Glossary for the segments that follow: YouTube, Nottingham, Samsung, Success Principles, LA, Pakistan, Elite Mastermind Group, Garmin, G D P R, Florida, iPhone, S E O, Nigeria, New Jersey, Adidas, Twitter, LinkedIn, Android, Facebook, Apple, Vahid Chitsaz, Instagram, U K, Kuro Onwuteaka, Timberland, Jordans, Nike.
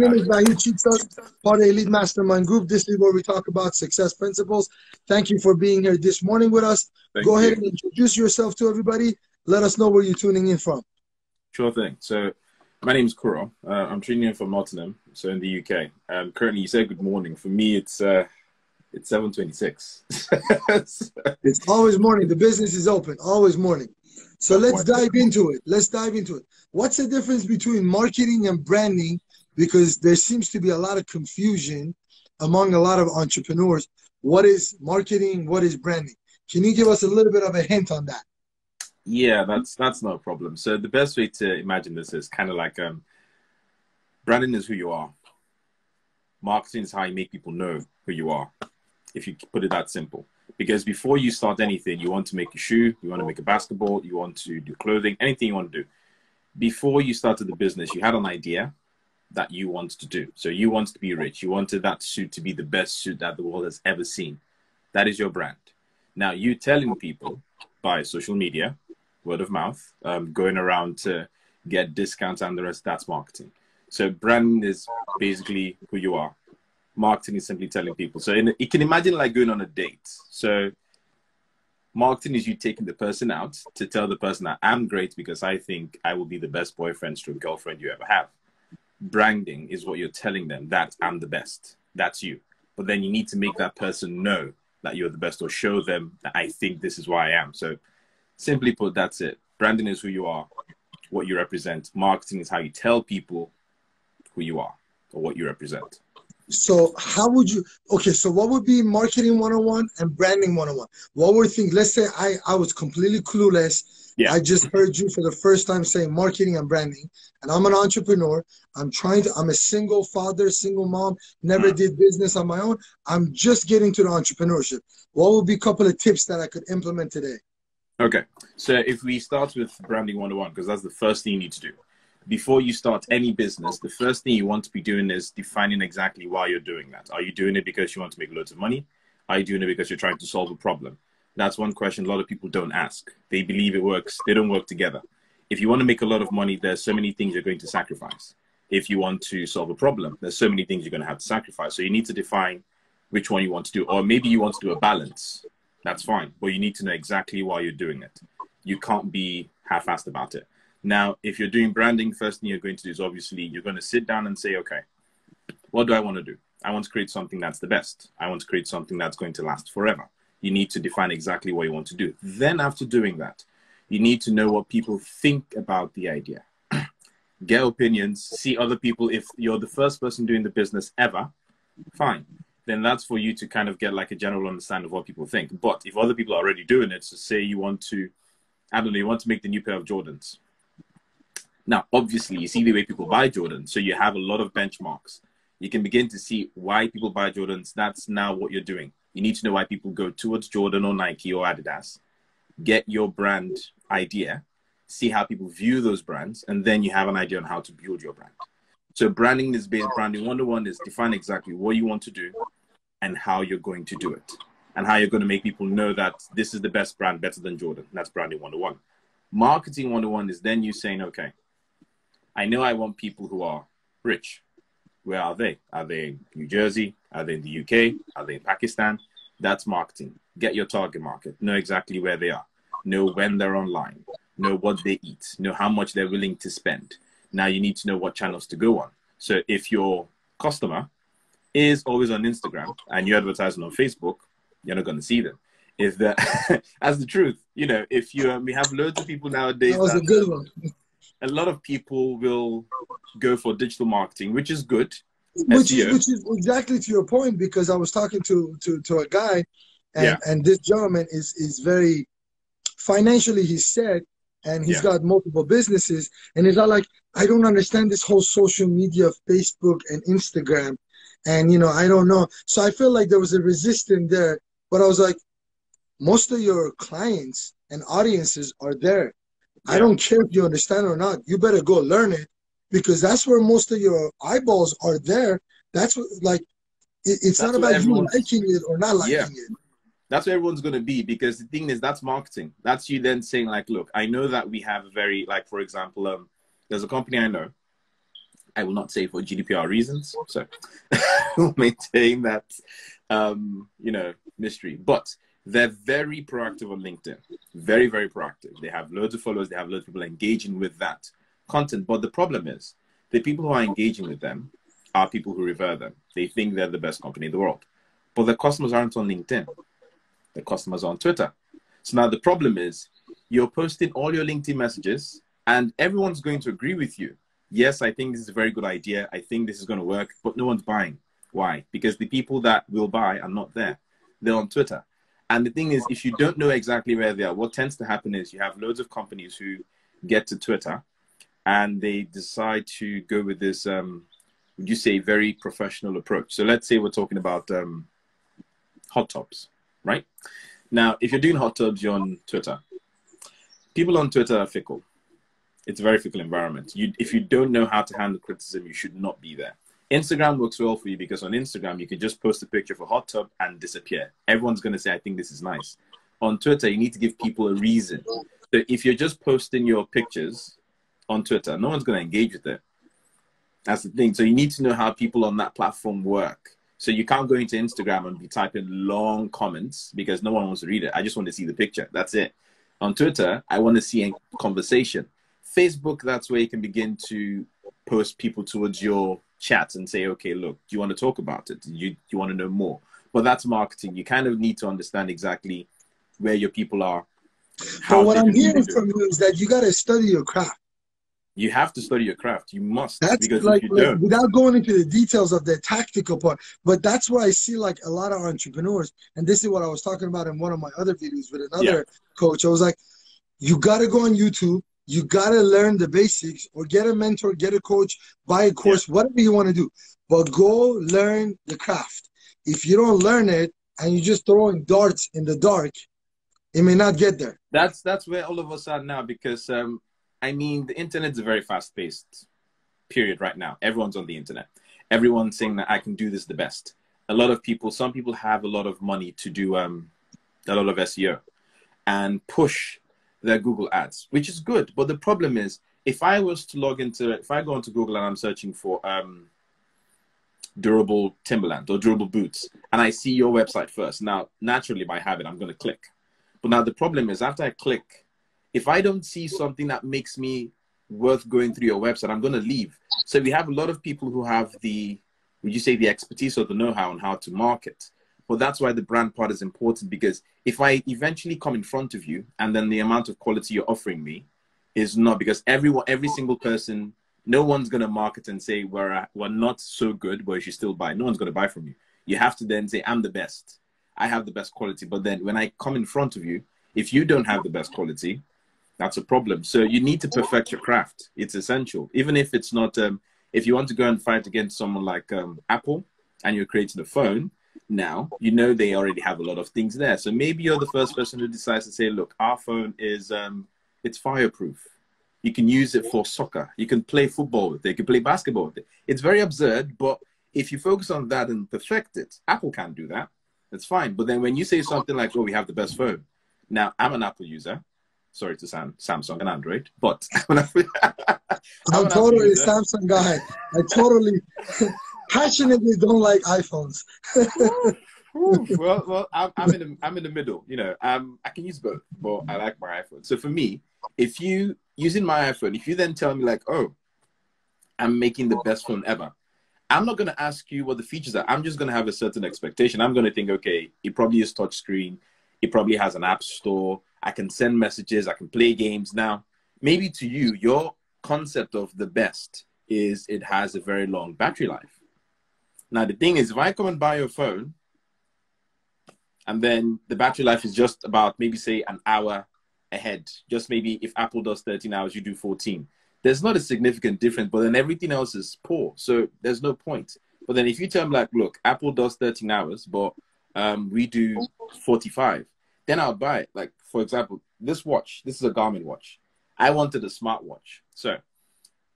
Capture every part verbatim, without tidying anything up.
My name is Vahid Chitsaz, part of Elite Mastermind Group. This is where we talk about success principles. Thank you for being here this morning with us. Thank Go you. ahead and introduce yourself to everybody. Let us know where you're tuning in from. Sure thing. So my name is Kuro. Uh, I'm tuning in from Nottingham, so in the U K. Um, currently, you say good morning. For me, it's uh, it's seven twenty-six. So, it's always morning. The business is open. Always morning. So let's dive into it. Let's dive into it. What's the difference between marketing and branding? Because there seems to be a lot of confusion among a lot of entrepreneurs. What is marketing? What is branding? Can you give us a little bit of a hint on that? Yeah, that's that's no problem. So the best way to imagine this is kind of like um, branding is who you are. Marketing is how you make people know who you are, if you put it that simple. Because before you start anything, you want to make a shoe, you want to make a basketball, you want to do clothing, anything you want to do. Before you started the business, you had an idea that you wanted to do. So you wanted to be rich. You wanted that suit to be the best suit that the world has ever seen. That is your brand. Now, you telling people by social media, word of mouth, um, going around to get discounts and the rest, that's marketing. So branding is basically who you are. Marketing is simply telling people. So in, you can imagine like going on a date. So marketing is you taking the person out to tell the person that I'm great because I think I will be the best boyfriend stroke girlfriend you ever have. Branding is what you're telling them, that I'm the best, that's you. But then you need to make that person know that you're the best or show them that I think this is why I am. So simply put, that's it. Branding is who you are, what you represent. Marketing is how you tell people who you are or what you represent. So how would you, okay, so what would be marketing one oh one and branding one oh one? What were things, let's say I, I was completely clueless. Yeah. I just heard you for the first time saying marketing and branding, and I'm an entrepreneur. I'm trying to, I'm a single father, single mom, never mm. did business on my own. I'm just getting to the entrepreneurship. What would be a couple of tips that I could implement today? Okay, so if we start with branding one oh one, because that's the first thing you need to do. Before you start any business, the first thing you want to be doing is defining exactly why you're doing that. Are you doing it because you want to make loads of money? Are you doing it because you're trying to solve a problem? That's one question a lot of people don't ask. They believe it works. They don't work together. If you want to make a lot of money, there's so many things you're going to sacrifice. If you want to solve a problem, there's so many things you're going to have to sacrifice. So you need to define which one you want to do. Or maybe you want to do a balance. That's fine. But you need to know exactly why you're doing it. You can't be half-assed about it. Now, if you're doing branding, first thing you're going to do is obviously you're going to sit down and say, okay, what do I want to do? I want to create something that's the best. I want to create something that's going to last forever. You need to define exactly what you want to do. Then after doing that, you need to know what people think about the idea. Get opinions, see other people. If you're the first person doing the business ever, fine. Then that's for you to kind of get like a general understanding of what people think. But if other people are already doing it, so say you want to, I don't know, you want to make the new pair of Jordans. Now, obviously, you see the way people buy Jordans, so you have a lot of benchmarks. You can begin to see why people buy Jordans. That's now what you're doing. You need to know why people go towards Jordan or Nike or Adidas. Get your brand idea, see how people view those brands, and then you have an idea on how to build your brand. So branding is based, branding one oh one is define exactly what you want to do and how you're going to do it and how you're going to make people know that this is the best brand, better than Jordan. That's branding one oh one. Marketing one oh one is then you saying, okay, I know I want people who are rich. Where are they? Are they in New Jersey? Are they in the U K? Are they in Pakistan? That's marketing. Get your target market. Know exactly where they are. Know when they're online. Know what they eat. Know how much they're willing to spend. Now you need to know what channels to go on. So if your customer is always on Instagram and you're advertising on Facebook, you're not going to see them. If that, that's the truth. You know, if you, um, we have loads of people nowadays. That was that, a good one. A lot of people will go for digital marketing, which is good. Which is, which is exactly to your point, because I was talking to, to, to a guy, and, yeah. and this gentleman is, is very financially, he's set, and he's yeah. got multiple businesses. And he's not like, I don't understand this whole social media of Facebook and Instagram. And, you know, I don't know. So I feel like there was a resistance there. But I was like, most of your clients and audiences are there. I don't care if you understand or not. You better go learn it, because that's where most of your eyeballs are there. That's what, like, it, it's that's not about you liking it or not liking yeah. it. That's where everyone's going to be, because the thing is, that's marketing. That's you then saying, like, look, I know that we have a very, like, for example, um, there's a company I know. I will not say for G D P R reasons, so we'll maintain that, um, you know, mystery. But they're very proactive on LinkedIn, very, very proactive. They have loads of followers. They have loads of people engaging with that content. But the problem is the people who are engaging with them are people who revere them. They think they're the best company in the world. But the customers aren't on LinkedIn. The customers are on Twitter. So now the problem is you're posting all your LinkedIn messages and everyone's going to agree with you. Yes, I think this is a very good idea. I think this is going to work, but no one's buying. Why? Because the people that will buy are not there. They're on Twitter. And the thing is, if you don't know exactly where they are, what tends to happen is you have loads of companies who get to Twitter and they decide to go with this, um, would you say, very professional approach. So let's say we're talking about um, hot tubs, right? Now, if you're doing hot tubs, you're on Twitter. People on Twitter are fickle. It's a very fickle environment. You, if you don't know how to handle criticism, you should not be there. Instagram works well for you because on Instagram, you can just post a picture of a hot tub and disappear. Everyone's going to say, I think this is nice. On Twitter, you need to give people a reason. So if you're just posting your pictures on Twitter, no one's going to engage with it. That's the thing. So you need to know how people on that platform work. So you can't go into Instagram and be typing long comments because no one wants to read it. I just want to see the picture. That's it. On Twitter, I want to see a conversation. Facebook, that's where you can begin to post people towards your chat and say, okay, look, do you want to talk about it? Do you, do you want to know more? But that's marketing. You kind of need to understand exactly where your people are. But what I'm hearing from you is that you got to study your craft. You have to study your craft. You must. That's because like, if you like don't. Without going into the details of the tactical part, but that's where I see like a lot of entrepreneurs. And this is what I was talking about in one of my other videos with another yeah. coach. I was like, you got to go on YouTube. You got to learn the basics or get a mentor, get a coach, buy a course, yeah. whatever you want to do. But go learn the craft. If you don't learn it and you're just throwing darts in the dark, it may not get there. That's that's where all of us are now because, um, I mean, the internet's a very fast-paced period right now. Everyone's on the internet. Everyone's saying that I can do this the best. A lot of people, some people have a lot of money to do um, a lot of S E O and push their Google ads, which is good. But the problem is, if I was to log into, if I go onto Google and I'm searching for um, durable Timberland or durable boots, and I see your website first, now, naturally, by habit, I'm going to click. But now the problem is, after I click, if I don't see something that makes me worth going through your website, I'm going to leave. So we have a lot of people who have the, would you say, the expertise or the know-how on how to market. But that's why the brand part is important, because if I eventually come in front of you and then the amount of quality you're offering me is not, because everyone, every single person, no one's going to market and say, we're, we're not so good, but you should still buy. No one's going to buy from you. You have to then say, I'm the best. I have the best quality. But then when I come in front of you, if you don't have the best quality, that's a problem. So you need to perfect your craft. It's essential. Even if it's not, um, if you want to go and fight against someone like um, Apple and you're creating a phone, now, you know, they already have a lot of things there. So maybe you're the first person who decides to say, look, our phone is, um, it's fireproof. You can use it for soccer. You can play football with it. You can play basketball with it. It's very absurd, but if you focus on that and perfect it, Apple can't do that. That's fine. But then when you say something like, oh, we have the best phone. Now, I'm an Apple user. Sorry to Sam, Samsung and Android, but I'm, I'm totally a Samsung guy. I totally passionately don't like iPhones. well, well, I'm, I'm in the I'm in the middle. You know, um, I can use both, but I like my iPhone. So for me, if you using my iPhone, if you then tell me like, oh, I'm making the best phone ever, I'm not going to ask you what the features are. I'm just going to have a certain expectation. I'm going to think, okay, it probably is touchscreen. It probably has an app store. I can send messages, I can play games. Now, maybe to you, your concept of the best is it has a very long battery life. Now, the thing is, if I come and buy your phone, and then the battery life is just about maybe, say, an hour ahead, just maybe if Apple does thirteen hours, you do fourteen. There's not a significant difference, but then everything else is poor, so there's no point. But then if you tell them, like, look, Apple does thirteen hours, but um, we do forty-five, then I'll buy it. Like, for example, this watch, this is a Garmin watch. I wanted a smart watch. So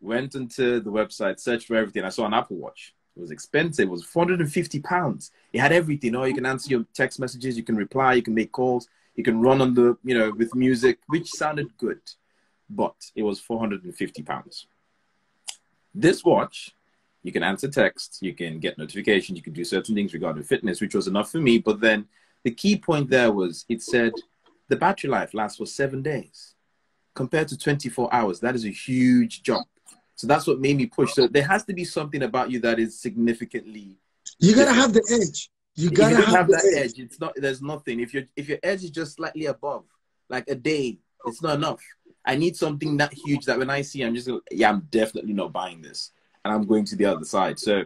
went into the website, searched for everything. I saw an Apple watch. It was expensive. It was four hundred fifty pounds. It had everything. Oh, you can answer your text messages. You can reply. You can make calls. You can run on the, you know, with music, which sounded good, but it was four hundred fifty pounds. This watch, you can answer text, you can get notifications, you can do certain things regarding fitness, which was enough for me. But then the key point there was it said the battery life lasts for seven days compared to twenty-four hours. That is a huge jump. So that's what made me push. So there has to be something about you that is significantly. You got to have the edge. You got to have, have that edge. edge. It's not, there's nothing. If, you're, if your edge is just slightly above, like a day, it's not enough. I need something that huge that when I see, I'm just going, yeah, I'm definitely not buying this. And I'm going to the other side. So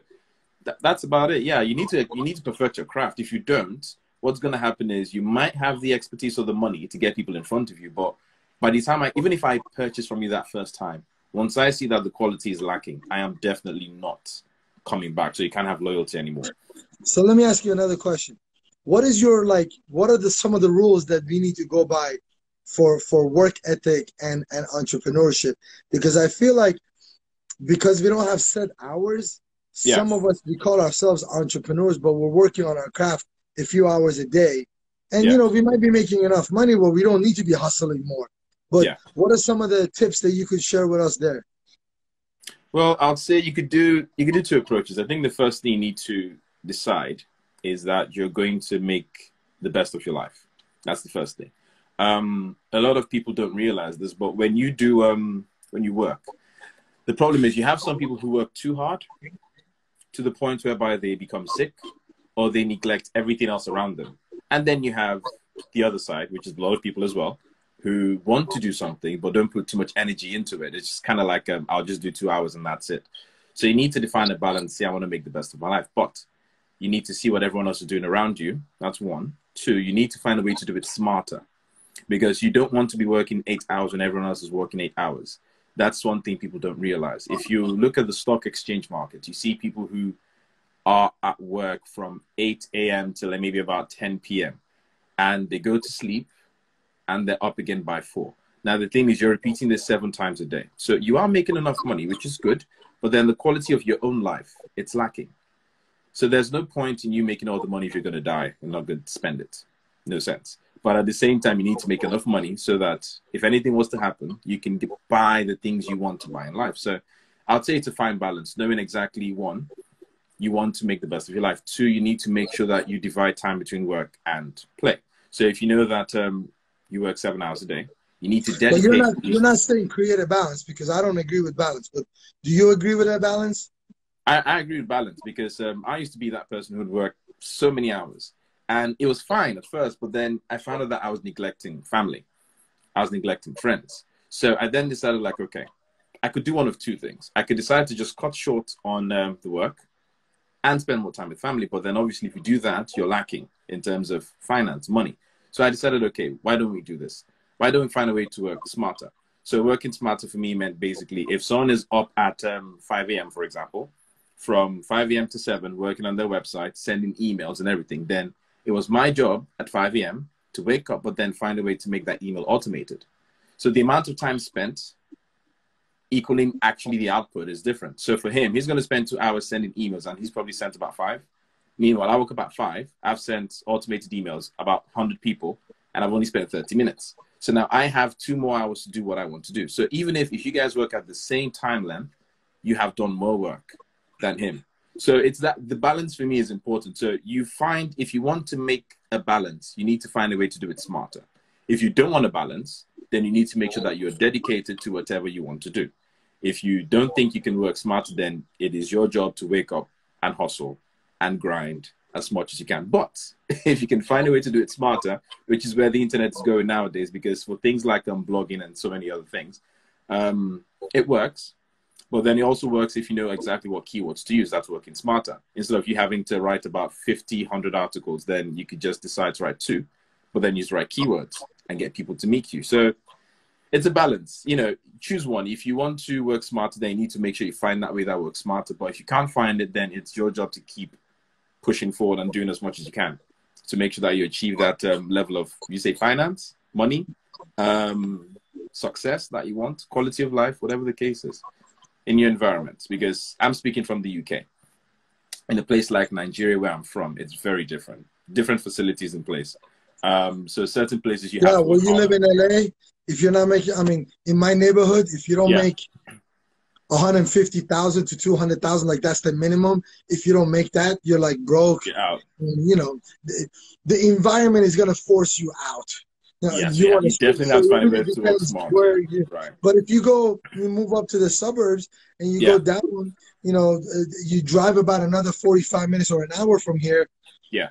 th that's about it. Yeah, you need to you need to perfect your craft. If you don't, what's going to happen is you might have the expertise or the money to get people in front of you. But by the time I, even if I purchase from you that first time, once I see that the quality is lacking, I am definitely not coming back. So you can't have loyalty anymore. So let me ask you another question. What is your, like, what are the, some of the rules that we need to go by for, for work ethic and, and entrepreneurship? Because I feel like, because we don't have set hours, yes. Some of us, we call ourselves entrepreneurs, but we're working on our craft a few hours a day. And, yeah. you know, we might be making enough money where we don't need to be hustling more. But yeah. What are some of the tips that you could share with us there? Well, I'll say you could do, you could do two approaches. I think the first thing you need to decide is that you're going to make the best of your life. That's the first thing. Um, a lot of people don't realize this, but when you do, um, when you work, the problem is you have some people who work too hard to the point whereby they become sick or they neglect everything else around them. And then you have the other side, which is a lot of people as well, who want to do something but don't put too much energy into it. It's just kind of like, um, I'll just do two hours and that's it. So you need to define a balance. See, I want to make the best of my life, but you need to see what everyone else is doing around you. That's one. Two, you need to find a way to do it smarter, because you don't want to be working eight hours when everyone else is working eight hours. That's one thing people don't realize. If you look at the stock exchange market, you see people who are at work from eight A M till maybe about ten P M and they go to sleep and they're up again by four. Now, the thing is you're repeating this seven times a day. So you are making enough money, which is good, but then the quality of your own life, it's lacking. So there's no point in you making all the money if you're going to die and not going to spend it. No sense. But at the same time, you need to make enough money so that if anything was to happen, you can buy the things you want to buy in life. So I'd say it's a fine balance, knowing exactly, one, you want to make the best of your life. Two, you need to make sure that you divide time between work and play. So if you know that um, you work seven hours a day, you need to dedicate. But you're not, you're not saying create a balance, because I don't agree with balance. But do you agree with that balance? I, I agree with balance, because um, I used to be that person who would work so many hours. And it was fine at first, but then I found out that I was neglecting family. I was neglecting friends. So I then decided, like, okay, I could do one of two things. I could decide to just cut short on um, the work and spend more time with family. But then obviously if you do that, you're lacking in terms of finance, money. So I decided, okay, why don't we do this? Why don't we find a way to work smarter? So working smarter for me meant basically if someone is up at um, five A M, for example, from five A M to seven, working on their website, sending emails and everything, then it was my job at five A M to wake up, but then find a way to make that email automated. So the amount of time spent equaling actually the output is different. So for him, he's going to spend two hours sending emails, and he's probably sent about five. Meanwhile, I woke up at five. I've sent automated emails about one hundred people, and I've only spent thirty minutes. So now I have two more hours to do what I want to do. So even if, if you guys work at the same time length, you have done more work than him. So it's that the balance for me is important. So you find, if you want to make a balance, you need to find a way to do it smarter. If you don't want a balance, then you need to make sure that you're dedicated to whatever you want to do. If you don't think you can work smarter, then it is your job to wake up and hustle and grind as much as you can. But if you can find a way to do it smarter, which is where the internet is going nowadays, because for things like um, blogging and so many other things, um, it works. But then it also works if you know exactly what keywords to use. That's working smarter. Instead of you having to write about fifty, one hundred articles, then you could just decide to write two, but then use the right keywords and get people to meet you. So it's a balance. You know, choose one. If you want to work smarter, then you need to make sure you find that way that works smarter. But if you can't find it, then it's your job to keep pushing forward and doing as much as you can to make sure that you achieve that um, level of, you say, finance, money, um, success that you want, quality of life, whatever the case is, in your environment. Because I'm speaking from the U K. In a place like Nigeria, where I'm from, it's very different. Different facilities in place. Um, so certain places you yeah, have... Yeah, well, you live in L A. If you're not making... I mean, in my neighborhood, if you don't yeah. make one hundred fifty thousand to two hundred thousand, like that's the minimum. If you don't make that, you're like broke. Get out. And, you know, the, the environment is gonna force you out. Now, yeah, you yeah, want to definitely not find it really small. You, right. But if you go, you move up to the suburbs and you yeah. go down, you know, you drive about another forty-five minutes or an hour from here. Yeah.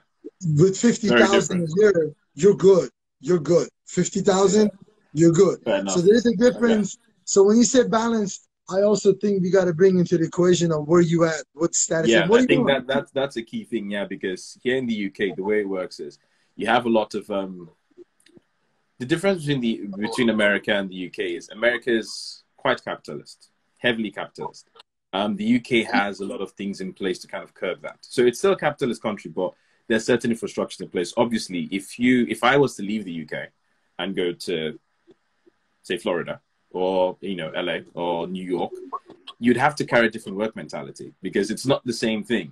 With fifty thousand a year, you're good. You're good. fifty thousand, yeah. you're good. So there's a difference. Okay. So when you say balanced, I also think we got to bring into the equation of where you at, what status. Yeah, what I think that, that's, that's a key thing. Yeah, because here in the U K, the way it works is you have a lot of... um. The difference between the between America and the U K is America is quite capitalist, heavily capitalist. Um, the U K has a lot of things in place to kind of curb that. So it's still a capitalist country, but there's certain infrastructure in place. Obviously, if you if I was to leave the U K and go to, say, Florida or you know L A or New York, you'd have to carry a different work mentality because it's not the same thing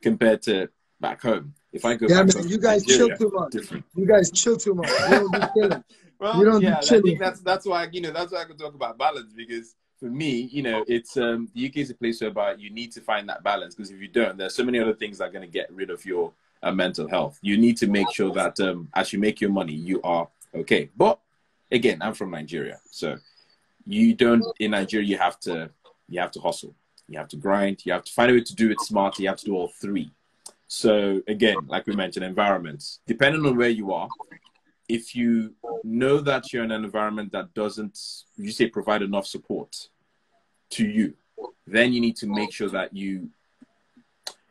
compared to back home. If I go yeah, man, you guys Nigeria, chill too much. Different. You guys chill too much. You don't be chilling. Well, you don't yeah, be chilling. I think that's that's why you know that's why I can talk about balance because for me, you know, it's um, the U K is a place where about you need to find that balance because if you don't, there's so many other things that are going to get rid of your uh, mental health. You need to make sure that um, as you make your money, you are okay. But again, I'm from Nigeria, so you don't in Nigeria you have to you have to hustle, you have to grind, you have to find a way to do it smartly. You have to do all three. So again, like we mentioned, environments, depending on where you are, if you know that you're in an environment that doesn't, you say, provide enough support to you, then you need to make sure that you,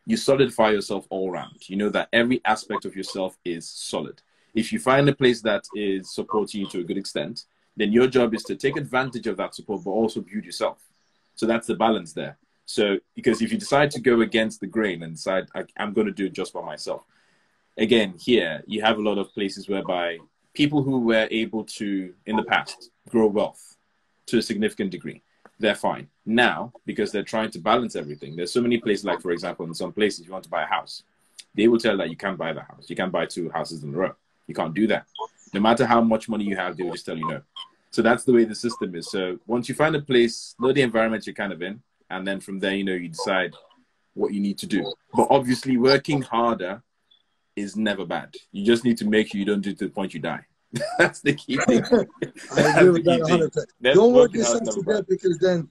you solidify yourself all around. You know that every aspect of yourself is solid. If you find a place that is supporting you to a good extent, then your job is to take advantage of that support, but also build yourself. So that's the balance there. So, because if you decide to go against the grain and decide, I, I'm going to do it just by myself. Again, here, you have a lot of places whereby people who were able to, in the past, grow wealth to a significant degree, they're fine. Now, because they're trying to balance everything, there's so many places, like, for example, in some places, you want to buy a house. They will tell you that you can't buy the house. You can't buy two houses in a row. You can't do that. No matter how much money you have, they will just tell you no. So that's the way the system is. So once you find a place, know the environment you're kind of in, and then from there, you know, you decide what you need to do. But obviously, working harder is never bad. You just need to make sure you don't do it to the point you die. That's the key thing. I agree with that one hundred percent. Don't work yourself to death because then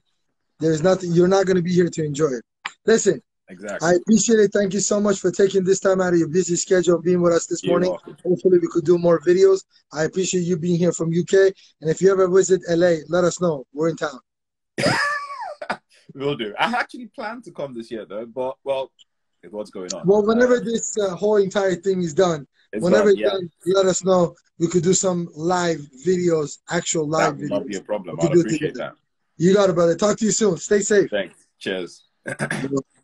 there's nothing, you're not going to be here to enjoy it. Listen, exactly. I appreciate it. Thank you so much for taking this time out of your busy schedule, being with us this you're morning. Welcome. Hopefully, we could do more videos. I appreciate you being here from U K. And if you ever visit L A, let us know. We're in town. Will do. I actually planned to come this year, though, but, well, what's going on? Well, whenever uh, this uh, whole entire thing is done, it's whenever done, yeah. done, let us know. We could do some live videos, actual live videos. That would not be a problem. I'd appreciate that. You got it, brother. Talk to you soon. Stay safe. Thanks. Cheers.